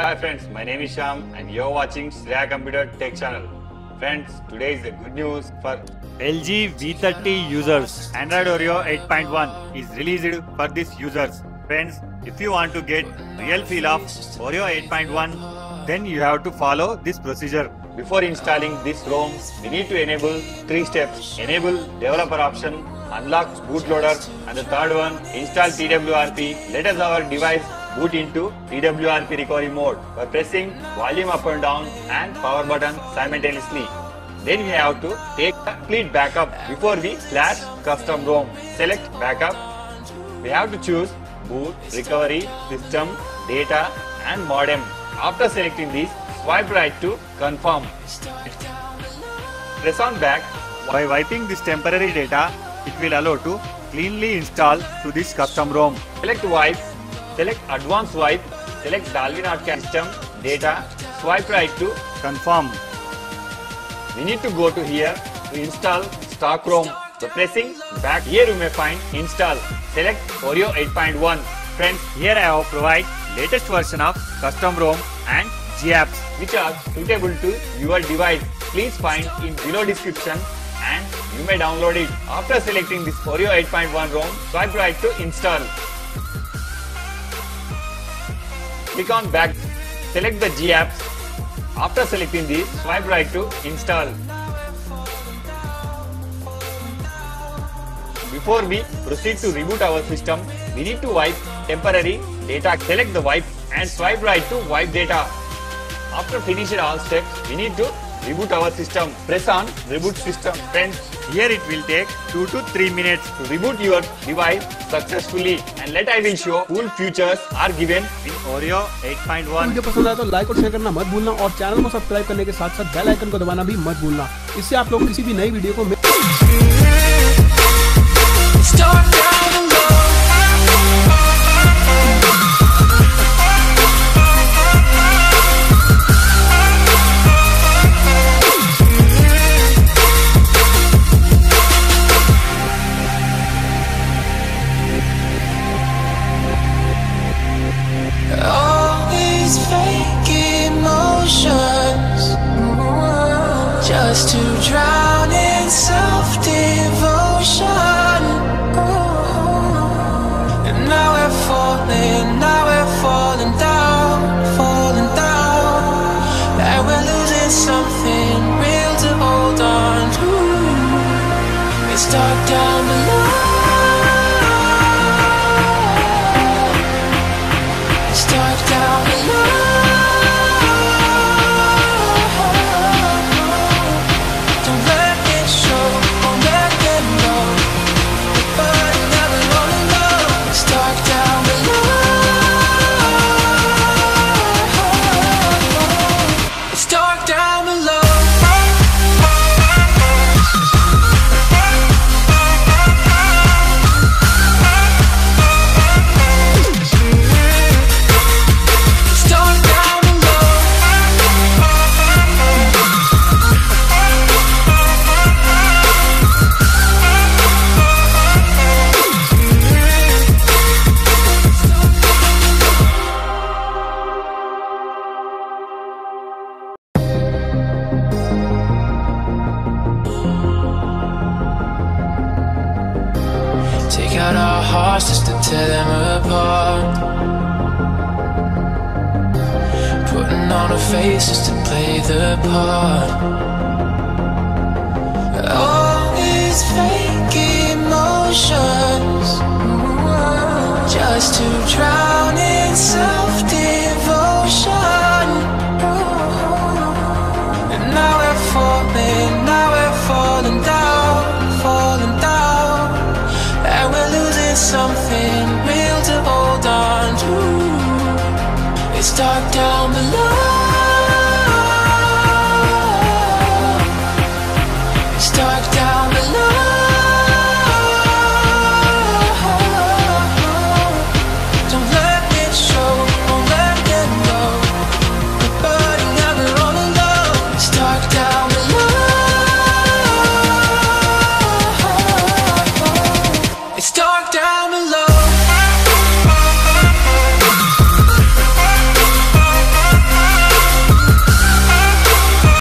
Hi friends, my name is Shyam and you're watching Shreya Computer Tech channel. Friends, today is the good news for LG V30 users. Android Oreo 8.1 is released for these users. Friends, if you want to get real feel of Oreo 8.1, then you have to follow this procedure. Before installing this ROM, we need to enable three steps. Enable developer option, unlock bootloader, and the third one, install TWRP. Let us our device boot into TWRP recovery mode by pressing volume up and down and power button simultaneously. Then we have to take complete backup before we / custom ROM. Select backup. We have to choose boot, recovery, system, data and modem. After selecting these, swipe right to confirm. Press on back. By wiping this temporary data, it will allow to cleanly install to this custom ROM. Select wipe. Select advanced wipe, select Dalvik ART Cache system, data, swipe right to confirm. We need to go to here to install stock ROM. So pressing back, here you may find install. Select Oreo 8.1. Friends, here I have provided latest version of custom ROM and GApps which are suitable to your device. Please find in below description and you may download it. After selecting this Oreo 8.1 ROM, swipe right to install. Click on back, select the GApps. After selecting these, swipe right to install. Before we proceed to reboot our system, we need to wipe temporary data. Select the wipe and swipe right to wipe data. After finishing all steps, we need to reboot our system. Press on reboot system. Friends, here it will take 2 to 3 minutes to reboot your device successfully. And let I will show cool features are given in Oreo 8.1. Video पसंद आया तो like और share करना मत भूलना और channel को subscribe करने के साथ साथ बेल आइकन को दबाना भी मत भूलना। इससे आप लोग किसी भी नई वीडियो को just to drown in self-devotion. And now we're falling down, like we're losing something real to hold on to. It's dark down below. It's dark down below. Out our hearts just to tear them apart, putting on a face just to play the part. All these fake emotions, just to drown in self-devotion. And now we're falling down. Something real to hold on to. It's dark down below. It's dark down below. Don't let it show, don't let it go. We're burning up, we're rolling low. It's dark down below. It's dark down below.